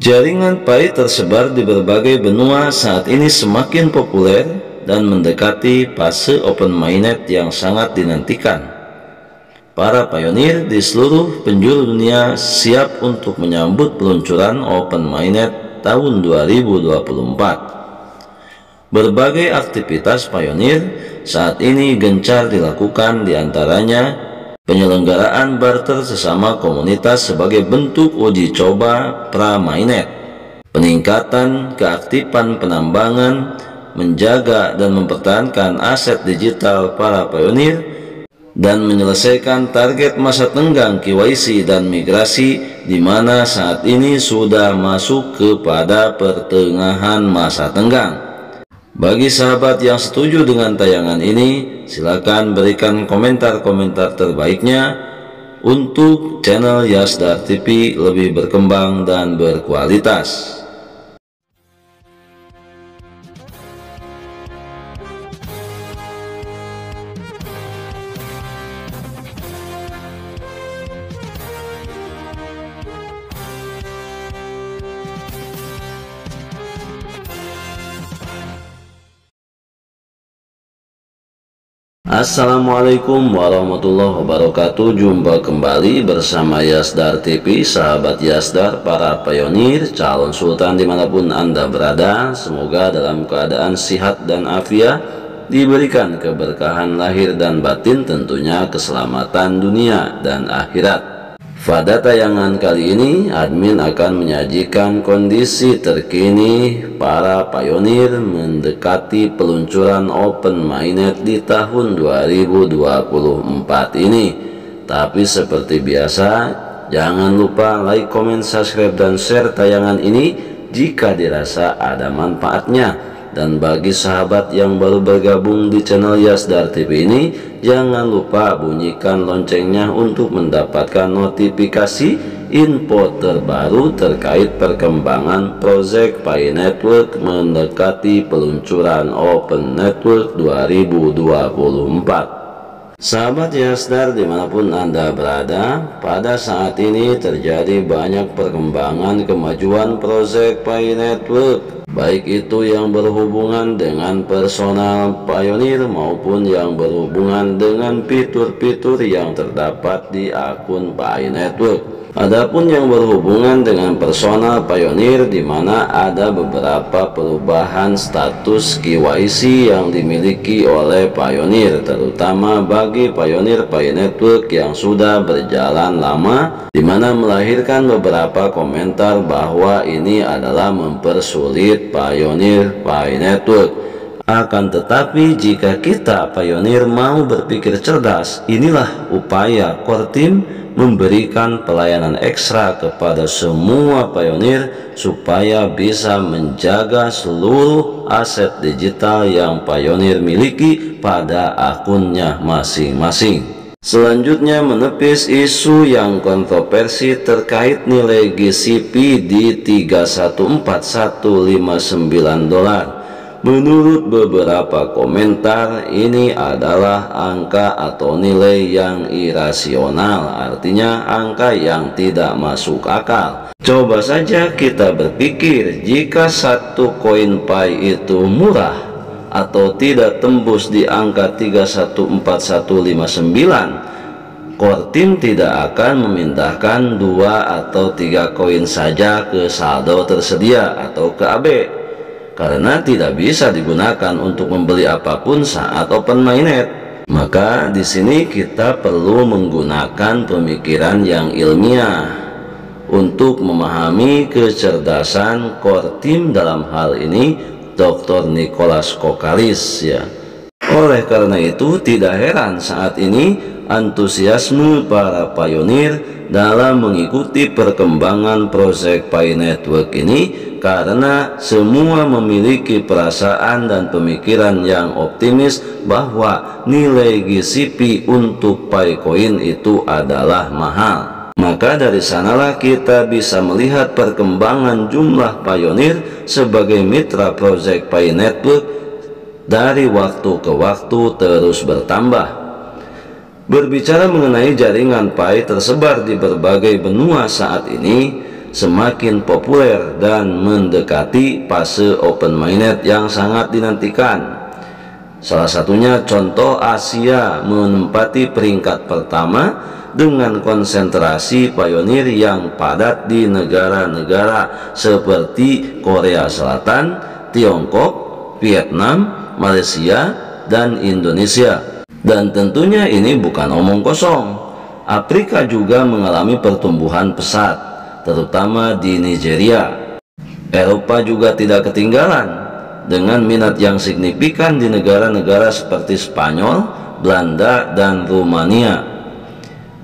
Jaringan pai tersebar di berbagai benua saat ini semakin populer dan mendekati fase Open Mainnet yang sangat dinantikan. Para pionir di seluruh penjuru dunia siap untuk menyambut peluncuran Open Mainnet tahun 2024. Berbagai aktivitas pionir saat ini gencar dilakukan, diantaranya penyelenggaraan barter sesama komunitas sebagai bentuk uji coba pra-mainnet, peningkatan keaktifan penambangan, menjaga dan mempertahankan aset digital para pionir, dan menyelesaikan target masa tenggang KYC dan migrasi, di mana saat ini sudah masuk kepada pertengahan masa tenggang. Bagi sahabat yang setuju dengan tayangan ini, silakan berikan komentar-komentar terbaiknya untuk channel YASDAR TV lebih berkembang dan berkualitas. Assalamualaikum warahmatullahi wabarakatuh. Jumpa kembali bersama YASDAR TV. Sahabat YASDAR, para pionir, calon sultan dimanapun Anda berada, semoga dalam keadaan sihat dan afiat, diberikan keberkahan lahir dan batin, tentunya keselamatan dunia dan akhirat. Pada tayangan kali ini, admin akan menyajikan kondisi terkini para pionir mendekati peluncuran Open Mainnet di tahun 2024 ini. Tapi seperti biasa, jangan lupa like, comment, subscribe, dan share tayangan ini jika dirasa ada manfaatnya. Dan bagi sahabat yang baru bergabung di channel YASDAR TV ini, jangan lupa bunyikan loncengnya untuk mendapatkan notifikasi info terbaru terkait perkembangan proyek Pi Network mendekati peluncuran Open Network 2024. Sahabat YASDAR dimanapun Anda berada, pada saat ini terjadi banyak perkembangan kemajuan proyek Pi Network, baik itu yang berhubungan dengan personal pionir maupun yang berhubungan dengan fitur-fitur yang terdapat di akun Pi Network. Adapun yang berhubungan dengan personal pionir, di mana ada beberapa perubahan status KYC yang dimiliki oleh pionir, terutama bagi pionir Pi Network yang sudah berjalan lama, di mana melahirkan beberapa komentar bahwa ini adalah mempersulit pionir Pi Network. Akan tetapi, jika kita pionir mau berpikir cerdas, inilah upaya core team memberikan pelayanan ekstra kepada semua pionir supaya bisa menjaga seluruh aset digital yang pionir miliki pada akunnya masing-masing. Selanjutnya, menepis isu yang kontroversi terkait nilai GCP di 314.159 dolar. Menurut beberapa komentar, ini adalah angka atau nilai yang irasional, artinya angka yang tidak masuk akal. Coba saja kita berpikir, jika satu koin Pi itu murah atau tidak tembus di angka 314.159, core team tidak akan memindahkan 2 atau 3 koin saja ke saldo tersedia atau ke AB, karena tidak bisa digunakan untuk membeli apapun saat Open Mainnet. Maka di sini kita perlu menggunakan pemikiran yang ilmiah untuk memahami kecerdasan core team dalam hal ini Dr. Nicholas Kokalis, ya. Oleh karena itu, tidak heran saat ini antusiasme para pionir dalam mengikuti perkembangan proyek Pi Network ini, karena semua memiliki perasaan dan pemikiran yang optimis bahwa nilai GCP untuk Pi Coin itu adalah mahal. Maka dari sanalah kita bisa melihat perkembangan jumlah pionir sebagai mitra proyek Pi Network dari waktu ke waktu terus bertambah. Berbicara mengenai jaringan Pi tersebar di berbagai benua saat ini, semakin populer dan mendekati fase Open Mainnet yang sangat dinantikan. Salah satunya contoh Asia menempati peringkat pertama dengan konsentrasi pionir yang padat di negara-negara seperti Korea Selatan, Tiongkok, Vietnam, Malaysia, dan Indonesia. Dan tentunya ini bukan omong kosong. Afrika juga mengalami pertumbuhan pesat, terutama di Nigeria. Eropa juga tidak ketinggalan dengan minat yang signifikan di negara-negara seperti Spanyol, Belanda, dan Rumania.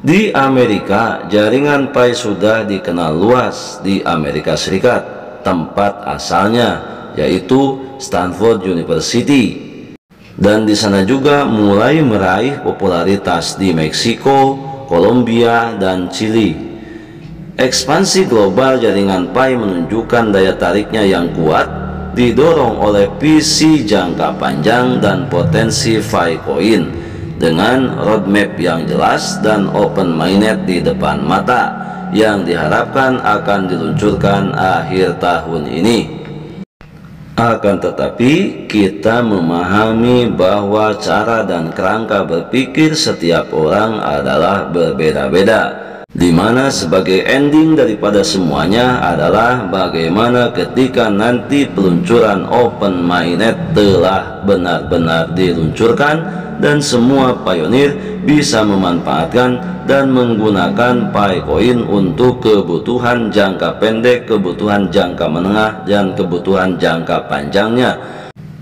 Di Amerika, jaringan Pi sudah dikenal luas di Amerika Serikat, tempat asalnya, yaitu Stanford University. Dan di sana juga mulai meraih popularitas di Meksiko, Kolombia, dan Chili. Ekspansi global jaringan Pi menunjukkan daya tariknya yang kuat, didorong oleh visi jangka panjang dan potensi Pi Coin dengan roadmap yang jelas dan Open Mainnet di depan mata yang diharapkan akan diluncurkan akhir tahun ini. Akan tetapi, kita memahami bahwa cara dan kerangka berpikir setiap orang adalah berbeda-beda, di mana sebagai ending daripada semuanya adalah bagaimana ketika nanti peluncuran Open Mainnet telah benar-benar diluncurkan dan semua pionir bisa memanfaatkan dan menggunakan Pi Coin untuk kebutuhan jangka pendek, kebutuhan jangka menengah, dan kebutuhan jangka panjangnya.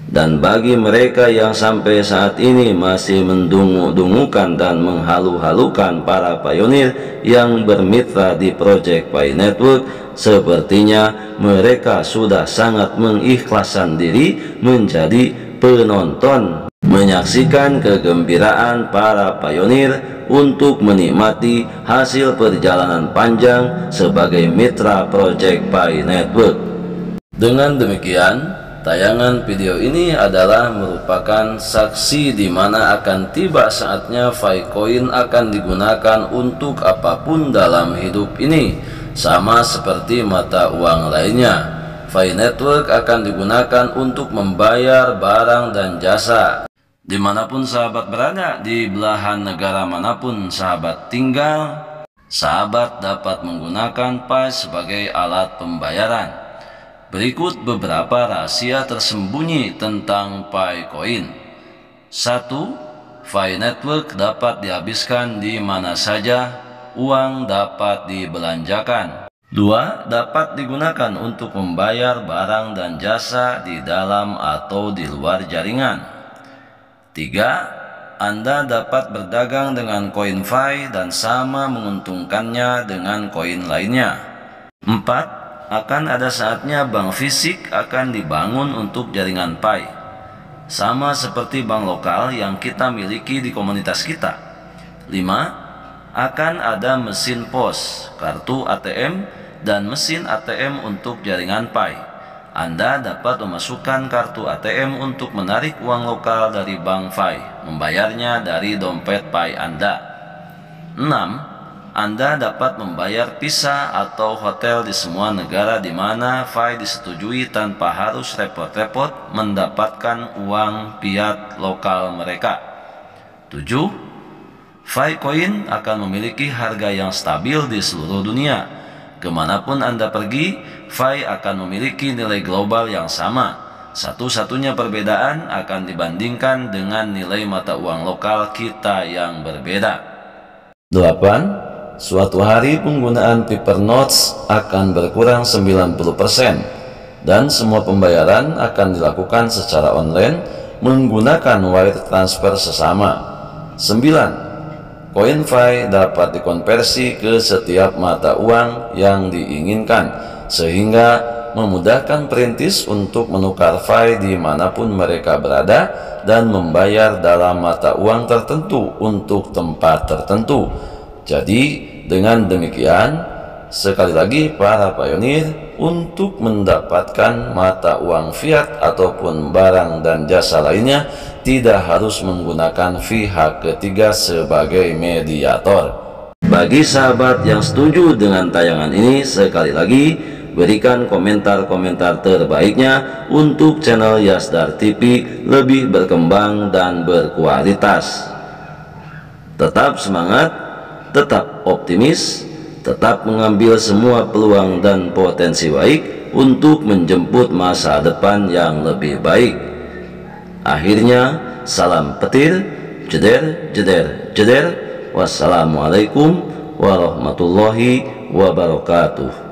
Dan bagi mereka yang sampai saat ini masih mendungu-dungukan dan menghalu-halukan para pionir yang bermitra di Project Pi Network, sepertinya mereka sudah sangat mengikhlaskan diri menjadi penonton, menyaksikan kegembiraan para pionir untuk menikmati hasil perjalanan panjang sebagai mitra Project Pi Network. Dengan demikian, tayangan video ini adalah merupakan saksi di mana akan tiba saatnya Pi Coin akan digunakan untuk apapun dalam hidup ini, sama seperti mata uang lainnya. Pi Network akan digunakan untuk membayar barang dan jasa. Dimanapun sahabat berada, di belahan negara manapun sahabat tinggal, sahabat dapat menggunakan Pi sebagai alat pembayaran. Berikut beberapa rahasia tersembunyi tentang Pi Coin. 1. Pi Network dapat dihabiskan di mana saja, uang dapat dibelanjakan. 2. Dapat digunakan untuk membayar barang dan jasa di dalam atau di luar jaringan. 3. Anda dapat berdagang dengan CoinFi dan sama menguntungkannya dengan koin lainnya. 4. Akan ada saatnya bank fisik akan dibangun untuk jaringan Pi, sama seperti bank lokal yang kita miliki di komunitas kita. 5. Akan ada mesin pos, kartu ATM, dan mesin ATM untuk jaringan Pi. Anda dapat memasukkan kartu ATM untuk menarik uang lokal dari bank Pi, membayarnya dari dompet Pi Anda. 6. Anda dapat membayar visa atau hotel di semua negara di mana Pi disetujui tanpa harus repot-repot mendapatkan uang fiat lokal mereka. 7. Pi Coin akan memiliki harga yang stabil di seluruh dunia. Kemanapun Anda pergi, Pi akan memiliki nilai global yang sama. Satu-satunya perbedaan akan dibandingkan dengan nilai mata uang lokal kita yang berbeda. 8. Suatu hari penggunaan paper notes akan berkurang 90% dan semua pembayaran akan dilakukan secara online menggunakan wire transfer sesama. 9. CoinFi dapat dikonversi ke setiap mata uang yang diinginkan sehingga memudahkan perintis untuk menukar Pi dimanapun mereka berada dan membayar dalam mata uang tertentu untuk tempat tertentu. Jadi, dengan demikian, sekali lagi para pionir untuk mendapatkan mata uang fiat ataupun barang dan jasa lainnya tidak harus menggunakan pihak ketiga sebagai mediator. Bagi sahabat yang setuju dengan tayangan ini, sekali lagi berikan komentar-komentar terbaiknya untuk channel YASDAR TV lebih berkembang dan berkualitas. Tetap semangat, tetap optimis, tetap mengambil semua peluang dan potensi baik untuk menjemput masa depan yang lebih baik. Akhirnya, salam petir, jeder, jeder, jeder. Wassalamualaikum warahmatullahi wabarakatuh.